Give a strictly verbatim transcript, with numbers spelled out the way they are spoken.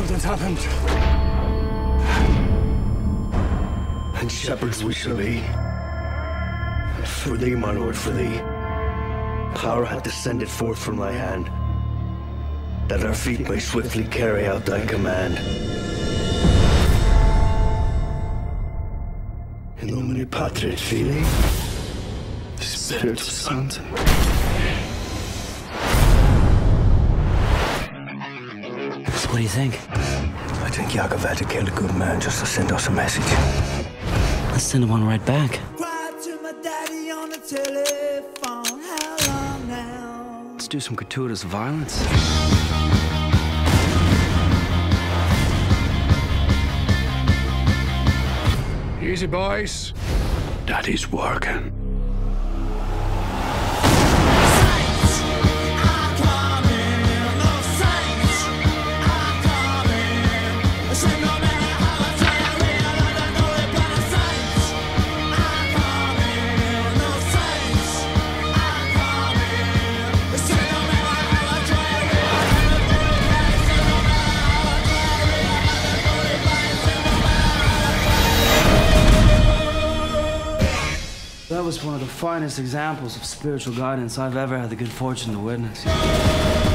Something's happened. And shepherds we shall be. For thee, my lord, for thee. Power hath descended forth from thy hand, that our feet may swiftly carry out thy command. In nomine Patri et Filii, Spiritus Sancti. What do you think? I think Yakavetta killed a good man just to send us a message. Let's send him one right back. Let's do some gratuitous violence. Easy, boys. That is working. That was one of the finest examples of spiritual guidance I've ever had the good fortune to witness.